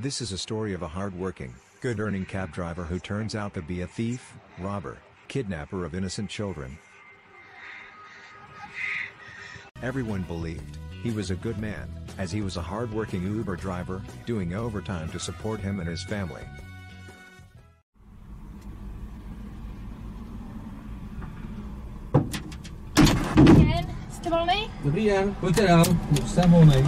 This is a story of a hard-working, good-earning cab driver who turns out to be a thief, robber, kidnapper of innocent children. Everyone believed he was a good man, as he was a hard-working Uber driver, doing overtime to support him and his family. Dobrý den, jste volný? Dobrý den, pojďte dál, jsem volný.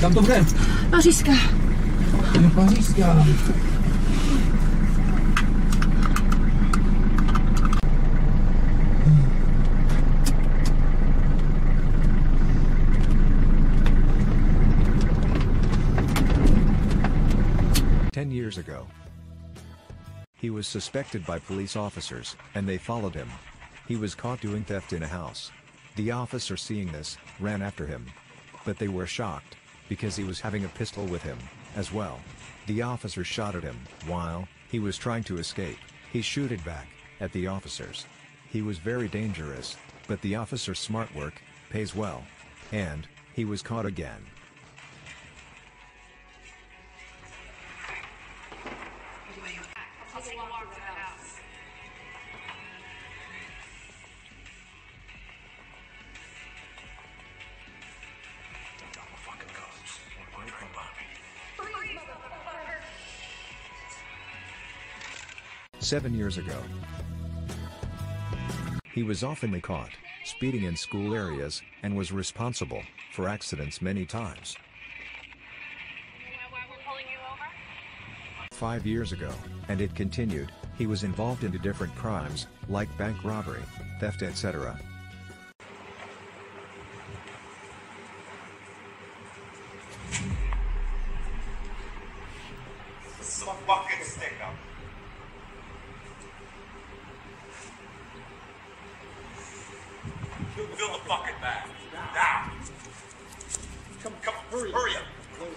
Kam to bude? Pařížská. Je Pařížská. Years ago, he was suspected by police officers, and they followed him. He was caught doing theft in a house. The officer, seeing this, ran after him. But they were shocked, because he was having a pistol with him, as well. The officer shot at him. While he was trying to escape, he shooted back at the officers. He was very dangerous, but the officer's smart work pays well. And he was caught again. Seven years ago, he was often caught speeding in school areas and was responsible for accidents many times. 5 years ago, and it continued, he was involved in different crimes, like bank robbery, theft, etc. Fill the bucket back. Now. Come on, hurry up.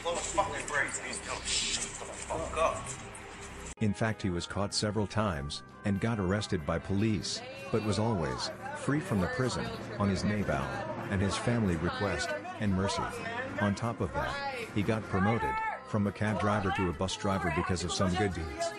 Blow the fucking brakes. Shut the fuck up. In fact, he was caught several times and got arrested by police, but was always free from the prison on his naval and his family request and mercy. On top of that, he got promoted from a cab driver to a bus driver because of some good deeds.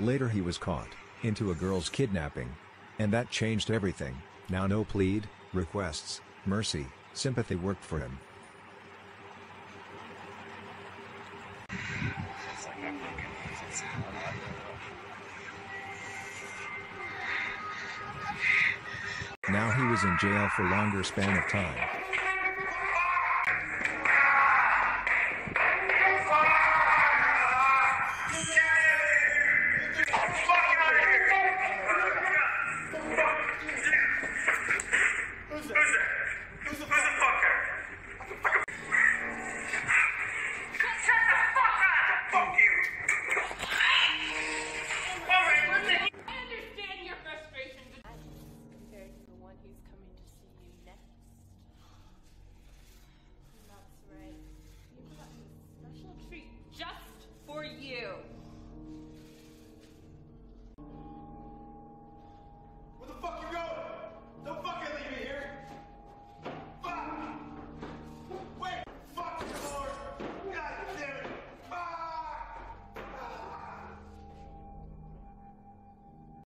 Later he was caught into a girl's kidnapping, and that changed everything. Now no plead, requests, mercy, sympathy worked for him. Now he was in jail for a longer span of time.